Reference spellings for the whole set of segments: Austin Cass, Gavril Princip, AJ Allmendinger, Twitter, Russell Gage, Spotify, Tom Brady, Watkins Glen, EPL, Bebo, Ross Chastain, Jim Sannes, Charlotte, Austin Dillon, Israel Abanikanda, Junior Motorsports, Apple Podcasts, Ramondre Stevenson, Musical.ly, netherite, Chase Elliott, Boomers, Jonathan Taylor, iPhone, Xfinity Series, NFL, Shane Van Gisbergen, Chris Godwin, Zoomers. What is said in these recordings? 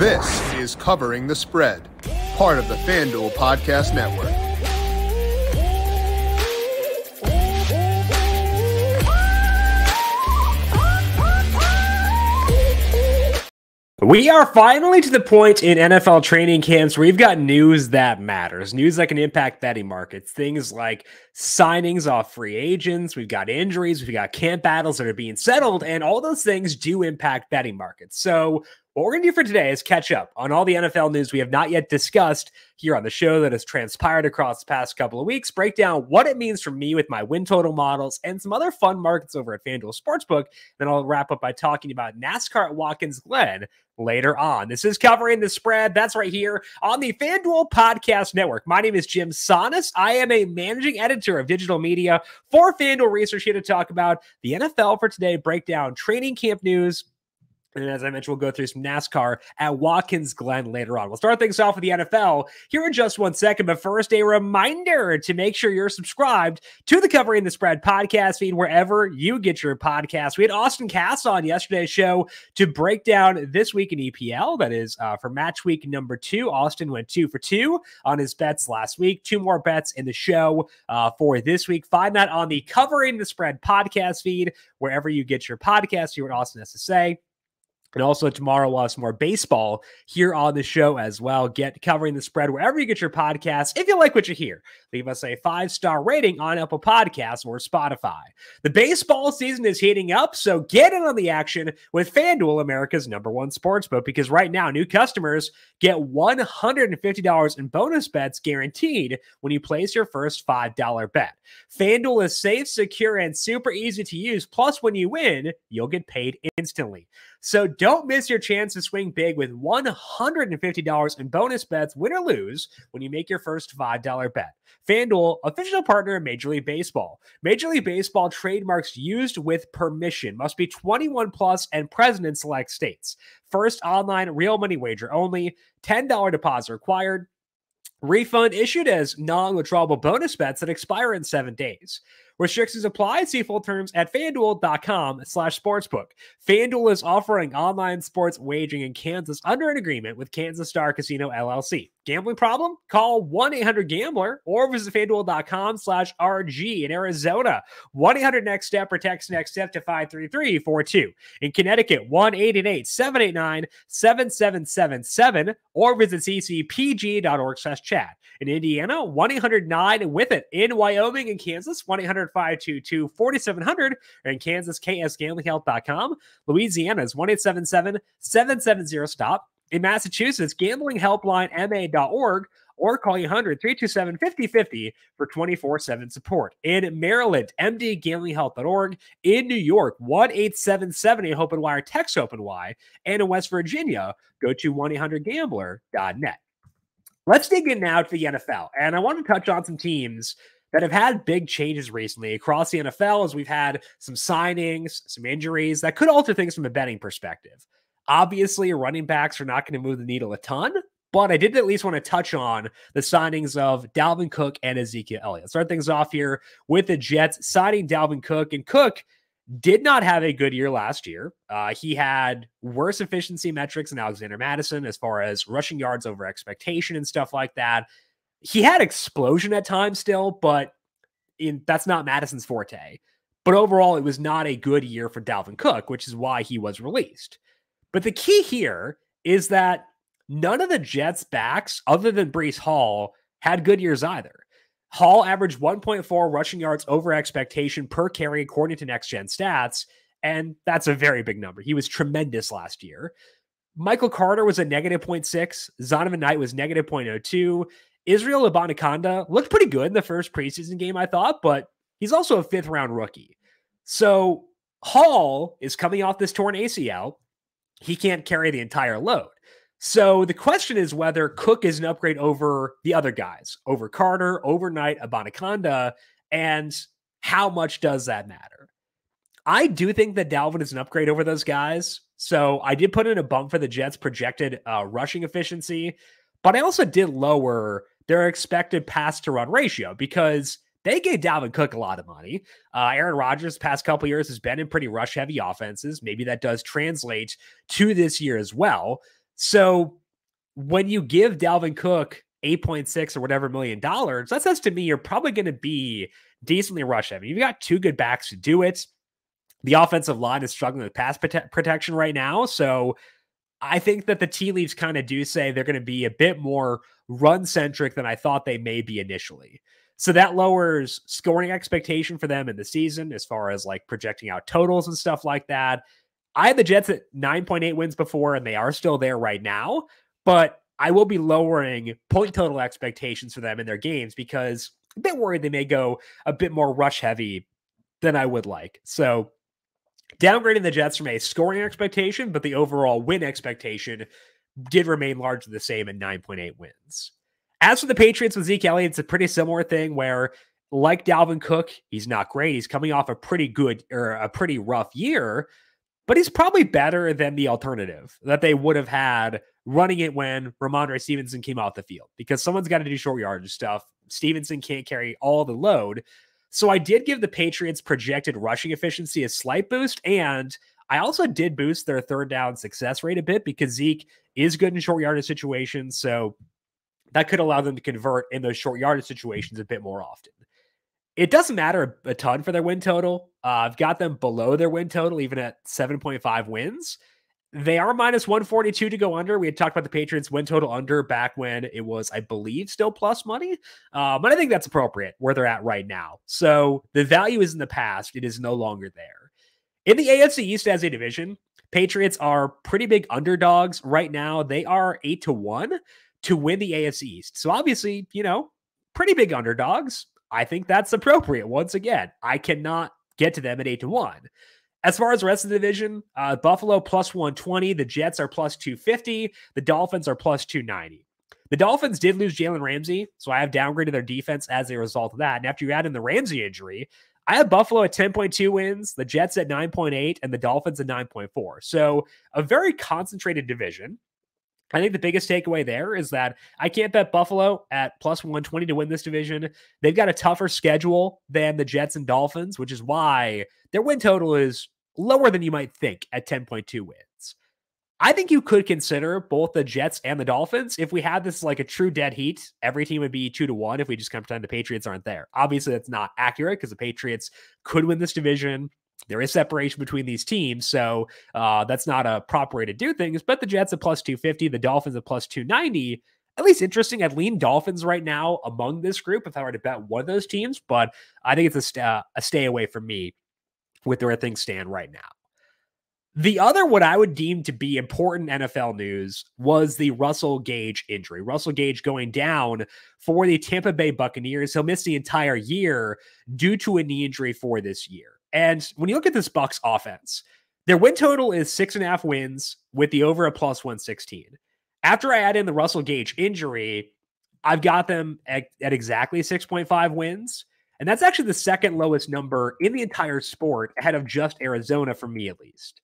This is Covering the Spread, part of the FanDuel Podcast Network. We are finally to the point in NFL training camps where you've got news that matters, news that can impact betting markets, things like signings off free agents, we've got injuries, we've got camp battles that are being settled, and all those things do impact betting markets. So what we're going to do for today is catch up on all the NFL news we have not yet discussed here on the show that has transpired across the past couple of weeks, break down what it means for me with my win total models and some other fun markets over at FanDuel Sportsbook. Then I'll wrap up by talking about NASCAR at Watkins Glen later on. This is Covering the Spread. That's right here on the FanDuel Podcast Network. My name is Jim Sannes. I am a managing editor of digital media for FanDuel Research, here to talk about the NFL for today, break down training camp news, and as I mentioned, we'll go through some NASCAR at Watkins Glen later on. We'll start things off with the NFL here in just one second. But first, a reminder to make sure you're subscribed to the Covering the Spread podcast feed wherever you get your podcasts. We had Austin Cass on yesterday's show to break down this week in EPL. That is for match week number 2. Austin went 2 for 2 on his bets last week. 2 more bets in the show for this week. Find that on the Covering the Spread podcast feed wherever you get your podcasts. Hear what Austin has to say. And also tomorrow we'll have some more baseball here on the show as well. Get Covering the Spread wherever you get your podcasts. If you like what you hear, leave us a 5-star rating on Apple Podcasts or Spotify. The baseball season is heating up, so get in on the action with FanDuel, America's #1 sportsbook, because right now new customers get $150 in bonus bets guaranteed when you place your first $5 bet. FanDuel is safe, secure, and super easy to use. Plus, when you win, you'll get paid instantly. So don't miss your chance to swing big with $150 in bonus bets, win or lose, when you make your first $5 bet. FanDuel, official partner of Major League Baseball. Major League Baseball trademarks used with permission. Must be 21 plus and present in select states. First online real money wager only. $10 deposit required. Refund issued as non-withdrawable bonus bets that expire in 7 days. Restrictions apply. See full terms at FanDuel.com/sportsbook. FanDuel is offering online sports wagering in Kansas under an agreement with Kansas Star Casino, LLC. Gambling problem? Call 1-800-GAMBLER or visit FanDuel.com/RG. In Arizona, 1-800-NEXT-STEP or text NEXT-STEP to 53342. In Connecticut, 1-888-789-7777 or visit ccpg.org/chat. In Indiana, 1-800-9-WITH-IT. In Wyoming and Kansas, 1-800-522-4700, and in Kansas, ksgamblinghelp.com. Louisiana is 1-877-770-STOP. In Massachusetts, gamblinghelplinema.org, or call 1-800-327-5050 for 24/7 support. In Maryland, mdgamblinghelp.org. In New York, 1-877-HOPE-NY, text HOPE-NY. And in West Virginia, go to 1-800-GAMBLER.net. Let's dig in now to the NFL, and I want to touch on some teams that have had big changes recently across the NFL, as we've had some signings, some injuries that could alter things from a betting perspective. Obviously, running backs are not going to move the needle a ton, but I did at least want to touch on the signings of Dalvin Cook and Ezekiel Elliott. Start things off here with the Jets signing Dalvin Cook, and Cook did not have a good year last year. He had worse efficiency metrics than Alexander Madison as far as rushing yards over expectation and stuff like that. He had explosion at times still, but that's not Madison's forte. But overall, it was not a good year for Dalvin Cook, which is why he was released. But the key here is that none of the Jets' backs, other than Brees Hall, had good years either. Hall averaged 1.4 rushing yards over expectation per carry, according to Next Gen Stats, and that's a very big number. He was tremendous last year. Michael Carter was a -0.6. Zonovan Knight was -0.02. Israel Abanikanda looked pretty good in the first preseason game, I thought, but he's also a 5th-round rookie. So Hall is coming off this torn ACL. He can't carry the entire load. So the question is whether Cook is an upgrade over the other guys, over Carter, Knight, Abanikanda, and how much does that matter? I do think that Dalvin is an upgrade over those guys. So I did put in a bump for the Jets' projected rushing efficiency, but I also did lower their expected pass-to-run ratio because they gave Dalvin Cook a lot of money. Aaron Rodgers, the past couple years, has been in pretty rush-heavy offenses. Maybe that does translate to this year as well. So when you give Dalvin Cook $8.6 or whatever $1 million, that says to me you're probably going to be decently rush heavy. You've got two good backs to do it. The offensive line is struggling with pass protection right now. So I think that the tea leaves kind of do say they're going to be a bit more run-centric than I thought they may be initially. So that lowers scoring expectation for them in the season as far as like projecting out totals and stuff like that. I had the Jets at 9.8 wins before, and they are still there right now. But I will be lowering point total expectations for them in their games because I'm a bit worried they may go a bit more rush-heavy than I would like. So downgrading the Jets from a scoring expectation, but the overall win expectation did remain largely the same at 9.8 wins. As for the Patriots with Zeke Elliott, it's a pretty similar thing where, like Dalvin Cook, he's not great. He's coming off a pretty rough year, but he's probably better than the alternative that they would have had running it when Ramondre Stevenson came off the field because someone's got to do short yardage stuff. Stevenson can't carry all the load. So I did give the Patriots projected rushing efficiency a slight boost, and I also did boost their third down success rate a bit because Zeke is good in short yardage situations, so that could allow them to convert in those short yardage situations a bit more often. It doesn't matter a ton for their win total. I've got them below their win total, even at 7.5 wins. They are minus 142 to go under. We had talked about the Patriots win total under back when it was, I believe, still plus money. But I think that's appropriate where they're at right now. So the value is in the past. It is no longer there. In the AFC East as a division, Patriots are pretty big underdogs right now. They are 8-1 to win the AFC East. So obviously, you know, pretty big underdogs. I think that's appropriate. Once again, I cannot get to them at 8-1. As far as the rest of the division, Buffalo plus 120, the Jets are plus 250, the Dolphins are plus 290. The Dolphins did lose Jalen Ramsey, so I have downgraded their defense as a result of that. And after you add in the Ramsey injury, I have Buffalo at 10.2 wins, the Jets at 9.8, and the Dolphins at 9.4. So a very concentrated division. I think the biggest takeaway there is that I can't bet Buffalo at plus 120 to win this division. They've got a tougher schedule than the Jets and Dolphins, which is why their win total is lower than you might think at 10.2 wins. I think you could consider both the Jets and the Dolphins. If we had this like a true dead heat, every team would be 2-1 if we just come to pretend the Patriots aren't there. Obviously, that's not accurate because the Patriots could win this division. There is separation between these teams, so that's not a proper way to do things, but the Jets at plus 250, the Dolphins at plus 290, at least interesting. I'd lean Dolphins right now among this group if I were to bet one of those teams, but I think it's a stay away from me with where things stand right now. The other, what I would deem to be important NFL news was the Russell Gage injury. Russell Gage going down for the Tampa Bay Buccaneers. He'll miss the entire year due to a knee injury for this year. And when you look at this Bucs offense, their win total is 6.5 wins with the over at plus 116. After I add in the Russell Gage injury, I've got them at exactly 6.5 wins. And that's actually the second lowest number in the entire sport ahead of just Arizona for me, at least.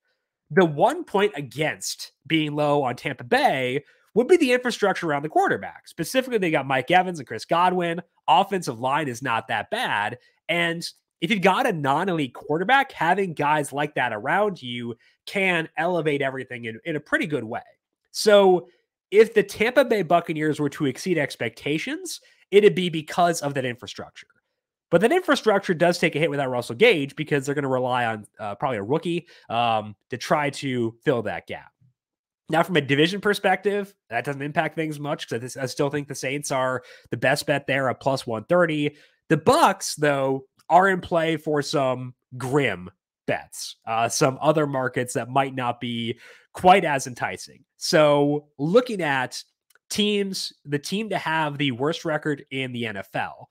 The one point against being low on Tampa Bay would be the infrastructure around the quarterback. Specifically, they got Mike Evans and Chris Godwin. Offensive line is not that bad. And if you've got a non-elite quarterback, having guys like that around you can elevate everything in a pretty good way. So if the Tampa Bay Buccaneers were to exceed expectations, it'd be because of that infrastructure. But that infrastructure does take a hit without Russell Gage because they're going to rely on probably a rookie to try to fill that gap. Now, from a division perspective, that doesn't impact things much because I still think the Saints are the best bet there at plus 130. The Bucs, though, are in play for some grim bets, some other markets that might not be quite as enticing. So looking at teams, the team to have the worst record in the NFL,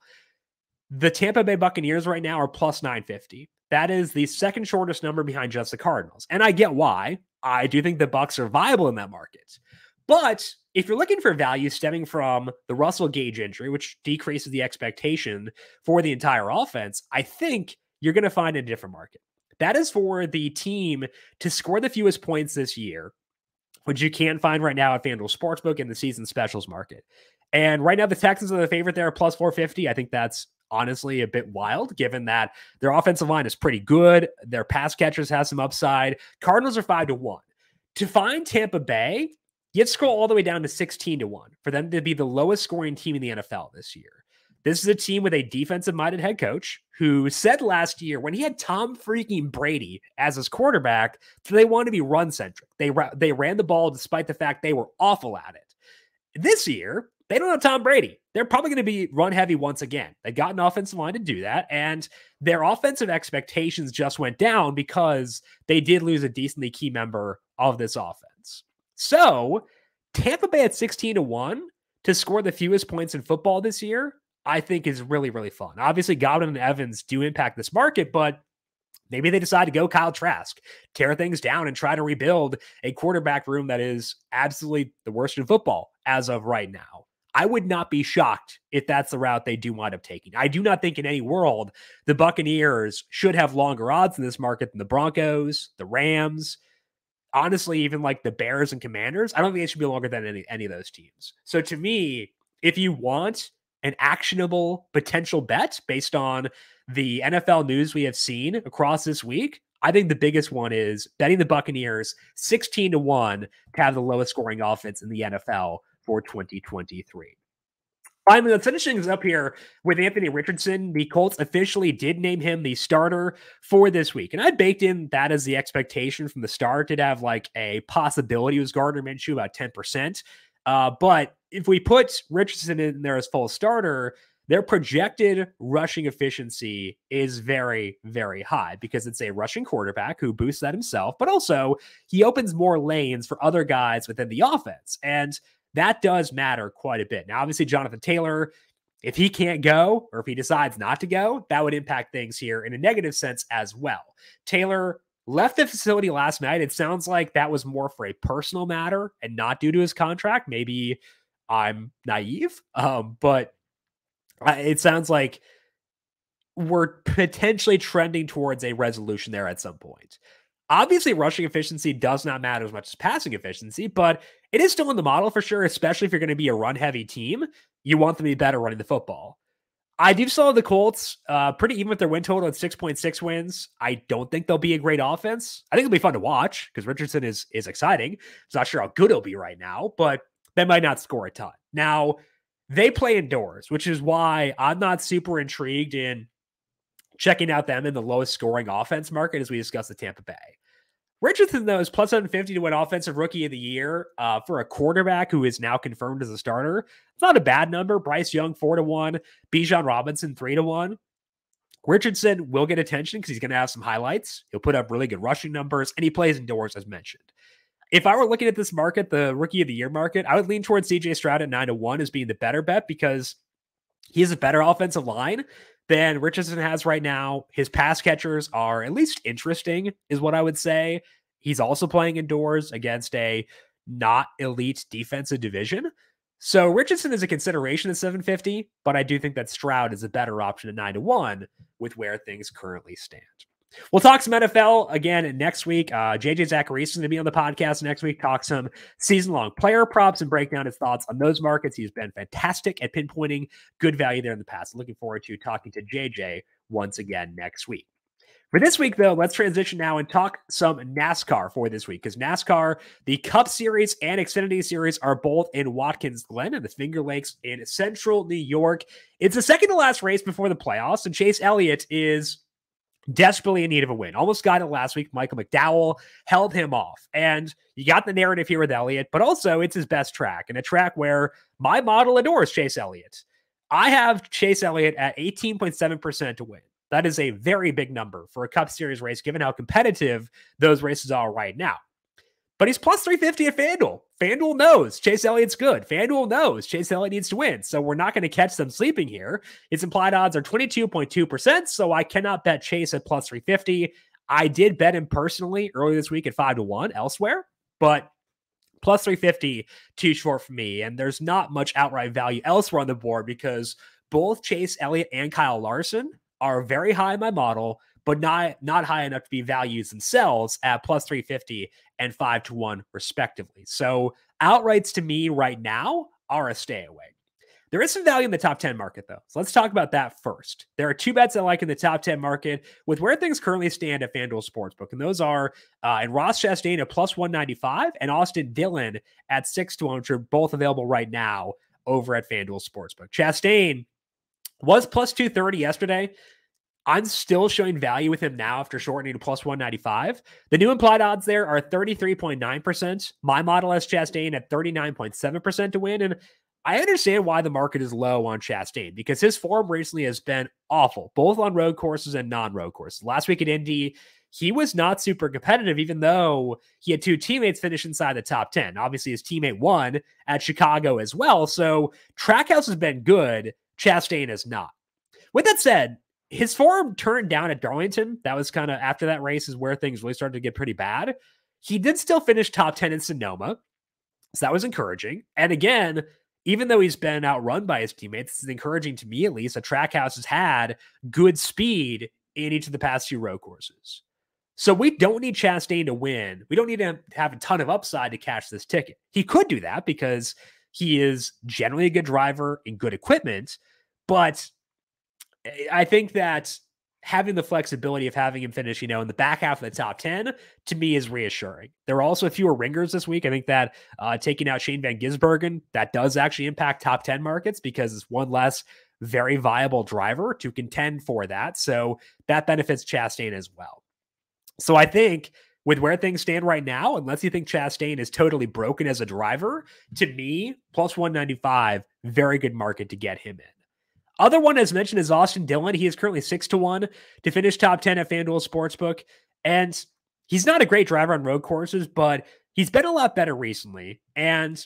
the Tampa Bay Buccaneers right now are plus 950. That is the second shortest number behind just the Cardinals. And I get why. I do think the Bucs are viable in that market. But if you're looking for value stemming from the Russell Gage injury, which decreases the expectation for the entire offense, I think you're going to find a different market. That is for the team to score the fewest points this year, which you can find right now at FanDuel Sportsbook in the season specials market. And right now, the Texans are the favorite there, plus 450. I think that's honestly a bit wild, given that their offensive line is pretty good. Their pass catchers have some upside. Cardinals are 5-1. To find Tampa Bay, You have to scroll all the way down to 16-1 for them to be the lowest scoring team in the NFL this year. This is a team with a defensive-minded head coach who said last year when he had Tom freaking Brady as his quarterback, they wanted to be run-centric. They ran the ball despite the fact they were awful at it. This year, they don't have Tom Brady. They're probably going to be run-heavy once again. They've got an offensive line to do that, and their offensive expectations just went down because they did lose a decently key member of this offense. So Tampa Bay at 16-1 to score the fewest points in football this year, I think is really, really fun. Obviously, Godwin and Evans do impact this market, but maybe they decide to go Kyle Trask, tear things down, and try to rebuild a quarterback room that is absolutely the worst in football as of right now. I would not be shocked if that's the route they do wind up taking. I do not think in any world the Buccaneers should have longer odds in this market than the Broncos, the Rams, honestly, even like the Bears and Commanders. I don't think it should be longer than any of those teams. So to me, if you want an actionable potential bet based on the NFL news we have seen across this week, I think the biggest one is betting the Buccaneers 16-1 to have the lowest scoring offense in the NFL for 2023. Finally, let's finish things up here with Anthony Richardson. The Colts officially did name him the starter for this week. And I baked in that as the expectation from the start. Did have like a possibility was Gardner Minshew about 10%. But if we put Richardson in there as full starter, their projected rushing efficiency is very, very high because it's a rushing quarterback who boosts that himself, but also he opens more lanes for other guys within the offense. And that does matter quite a bit. Now, obviously, Jonathan Taylor, if he can't go or if he decides not to go, that would impact things here in a negative sense as well. Taylor left the facility last night. It sounds like that was more for a personal matter and not due to his contract. Maybe I'm naive, but it sounds like we're potentially trending towards a resolution there at some point. Obviously, rushing efficiency does not matter as much as passing efficiency, but it is still in the model for sure, especially if you're going to be a run-heavy team. You want them to be better running the football. I do still have the Colts pretty even with their win total at 6.6 wins. I don't think they'll be a great offense. I think it'll be fun to watch because Richardson is exciting. I'm not sure how good he'll be right now, but they might not score a ton. Now, they play indoors, which is why I'm not super intrigued in checking out them in the lowest scoring offense market as we discussed the Tampa Bay. Richardson, though, is plus 750 to win Offensive Rookie of the Year for a quarterback who is now confirmed as a starter. It's not a bad number. Bryce Young, 4-1. Bijan Robinson, 3-1. Richardson will get attention because he's going to have some highlights. He'll put up really good rushing numbers, and he plays indoors, as mentioned. If I were looking at this market, the Rookie of the Year market, I would lean towards CJ Stroud at 9-1 as being the better bet because he has a better offensive line than Richardson has right now. His pass catchers are at least interesting, is what I would say. He's also playing indoors against a not elite defensive division. So Richardson is a consideration at 750, but I do think that Stroud is a better option at 9-1 with where things currently stand. We'll talk some NFL again next week. JJ Zacharyson is going to be on the podcast next week, talk some season-long player props and break down his thoughts on those markets. He's been fantastic at pinpointing good value there in the past. Looking forward to talking to JJ once again next week. For this week, though, let's transition now and talk some NASCAR for this week, because NASCAR, the Cup Series and Xfinity Series are both in Watkins Glen and the Finger Lakes in central New York. It's the second to last race before the playoffs, and Chase Elliott is desperately in need of a win. Almost got it last week. Michael McDowell held him off. And you got the narrative here with Elliott, but also it's his best track, and a track where my model adores Chase Elliott. I have Chase Elliott at 18.7% to win. That is a very big number for a Cup Series race, given how competitive those races are right now. But he's plus 350 at FanDuel. FanDuel knows Chase Elliott's good. FanDuel knows Chase Elliott needs to win. So we're not going to catch them sleeping here. Its implied odds are 22.2%. So I cannot bet Chase at plus 350. I did bet him personally earlier this week at 5-1 elsewhere, but plus 350 too short for me. And there's not much outright value elsewhere on the board because both Chase Elliott and Kyle Larson are very high in my model, but not high enough to be values themselves at plus 350 and 5-1 respectively. So outrights to me right now are a stay away. There is some value in the top 10 market, though. So let's talk about that first. There are two bets I like in the top 10 market with where things currently stand at FanDuel Sportsbook. And those are in Ross Chastain at +195 and Austin Dillon at 6-1, which are both available right now over at FanDuel Sportsbook. Chastain was +230 yesterday. I'm still showing value with him now after shortening to +195. The new implied odds there are 33.9%. My model has Chastain at 39.7% to win. And I understand why the market is low on Chastain because his form recently has been awful, both on road courses and non-road courses. Last week at Indy, he was not super competitive, even though he had two teammates finish inside the top 10. Obviously, his teammate won at Chicago as well. So Trackhouse has been good. Chastain has not. With that said, his form turned down at Darlington. That was kind of after that race is where things really started to get pretty bad. He did still finish top 10 in Sonoma. So that was encouraging. And again, even though he's been outrun by his teammates, it's encouraging to me at least that Trackhouse has had good speed in each of the past few road courses. So we don't need Chastain to win. We don't need to have a ton of upside to cash this ticket. He could do that because he is generally a good driver and good equipment, but I think that having the flexibility of having him finish, you know, in the back half of the top 10 to me is reassuring. There are also fewer ringers this week. I think that taking out Shane Van Gisbergen, that does actually impact top 10 markets because it's one less very viable driver to contend for that. So that benefits Chastain as well. So I think with where things stand right now, unless you think Chastain is totally broken as a driver, to me, +195, very good market to get him in. Other one as mentioned is Austin Dillon. He is currently 6-1 to finish top 10 at FanDuel Sportsbook. And he's not a great driver on road courses, but he's been a lot better recently. And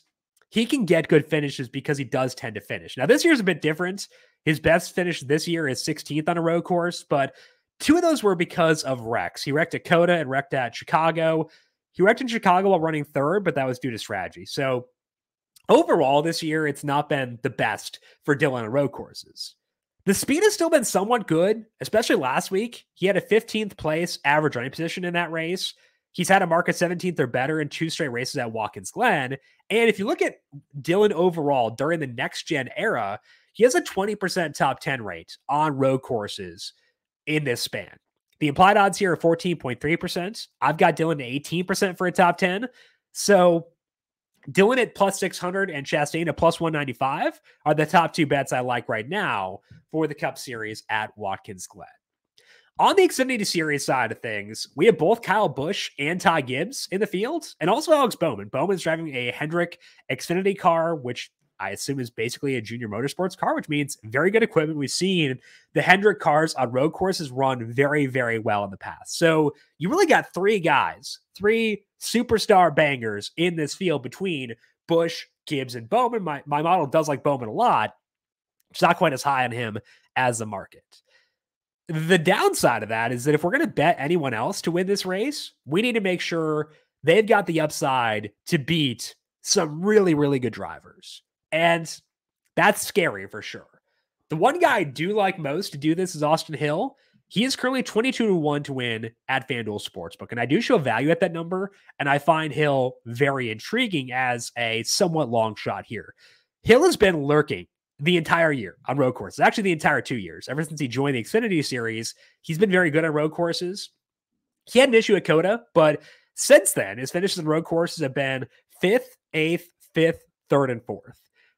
he can get good finishes because he does tend to finish. Now, this year's a bit different. His best finish this year is 16th on a road course, but two of those were because of wrecks. He wrecked at Coda and wrecked at Chicago. He wrecked in Chicago while running third, but that was due to strategy. So overall, this year, it's not been the best for Dillon on road courses. The speed has still been somewhat good, especially last week. He had a 15th place average running position in that race. He's had a mark of 17th or better in two straight races at Watkins Glen. And if you look at Dillon overall during the next-gen era, he has a 20% top 10 rate on road courses in this span. The implied odds here are 14.3%. I've got Dillon at 18% for a top 10. So Dillon at +600 and Chastain at +195 are the top two bets I like right now for the Cup Series at Watkins Glen. On the Xfinity Series side of things, we have both Kyle Busch and Ty Gibbs in the field, and also Alex Bowman. Bowman's driving a Hendrick Xfinity car, which I assume is basically a junior motorsports car, which means very good equipment. We've seen the Hendrick cars on road courses run very, very well in the past. So you really got three guys, three superstar bangers in this field between Busch, Gibbs, and Bowman. My model does like Bowman a lot. It's not quite as high on him as the market. The downside of that is that if we're going to bet anyone else to win this race, we need to make sure they've got the upside to beat some really, really good drivers. And that's scary for sure. The one guy I do like most to do this is Austin Hill. He is currently 22-1 to win at FanDuel Sportsbook. And I do show value at that number. And I find Hill very intriguing as a somewhat long shot here. Hill has been lurking the entire year on road courses. Actually, the entire 2 years. Ever since he joined the Xfinity Series, he's been very good on road courses. He had an issue at Coda, but since then, his finishes on road courses have been 5th, 8th, 5th, 3rd, and 4th.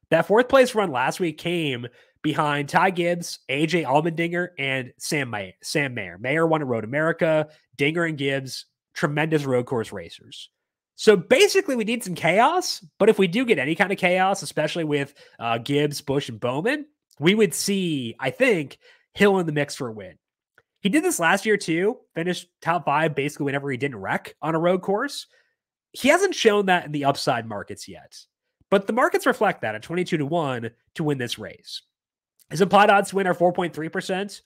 That fourth place run last week came behind Ty Gibbs, AJ Allmendinger, and Sam Mayer. Mayer won at Road America. Dinger and Gibbs, tremendous road course racers. So basically, we need some chaos. But if we do get any kind of chaos, especially with Gibbs, Busch, and Bowman, we would see, I think, Hill in the mix for a win. He did this last year too. Finished top 5 basically whenever he didn't wreck on a road course. He hasn't shown that in the upside markets yet. But the markets reflect that at 22-1 to win this race. His implied odds to win are 4.3%.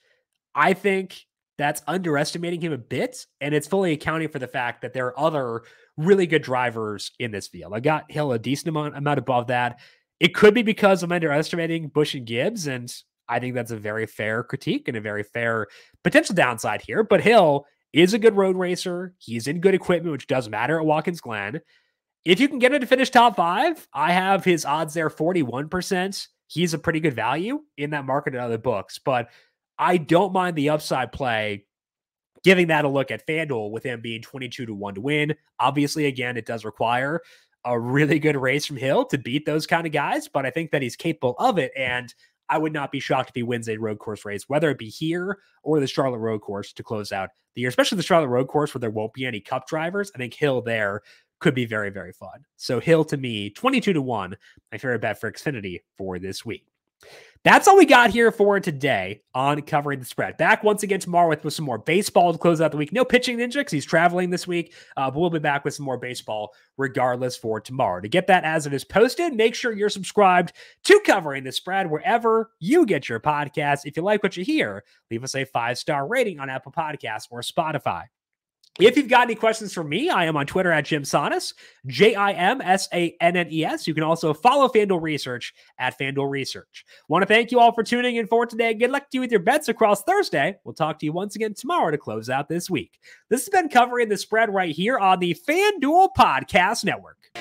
I think that's underestimating him a bit, and it's fully accounting for the fact that there are other really good drivers in this field. I got Hill a decent amount above that. It could be because I'm underestimating Busch and Gibbs, and I think that's a very fair critique and a very fair potential downside here. But Hill is a good road racer. He's in good equipment, which does matter at Watkins Glen. If you can get him to finish top 5, I have his odds there 41%. he's a pretty good value in that market at other books. But I don't mind the upside play, giving that a look at FanDuel with him being 22-1 to win. Obviously, again, it does require a really good race from Hill to beat those kind of guys, but I think that he's capable of it. And I would not be shocked if he wins a road course race, whether it be here or the Charlotte road course to close out the year, especially the Charlotte road course where there won't be any cup drivers. I think Hill there could be very, very fun. So Hill to me, 22-1, my favorite bet for Xfinity for this week. That's all we got here for today on Covering the Spread. Back once again tomorrow with some more baseball to close out the week. No pitching ninja because he's traveling this week, but we'll be back with some more baseball regardless for tomorrow. To get that as it is posted, make sure you're subscribed to Covering the Spread wherever you get your podcasts. If you like what you hear, leave us a 5-star rating on Apple Podcasts or Spotify. If you've got any questions for me, I am on Twitter at Jim Sannes, Jimsannes. You can also follow FanDuel Research at FanDuel Research. Want to thank you all for tuning in for today. Good luck to you with your bets across Thursday. We'll talk to you once again tomorrow to close out this week. This has been Covering the Spread right here on the FanDuel Podcast Network.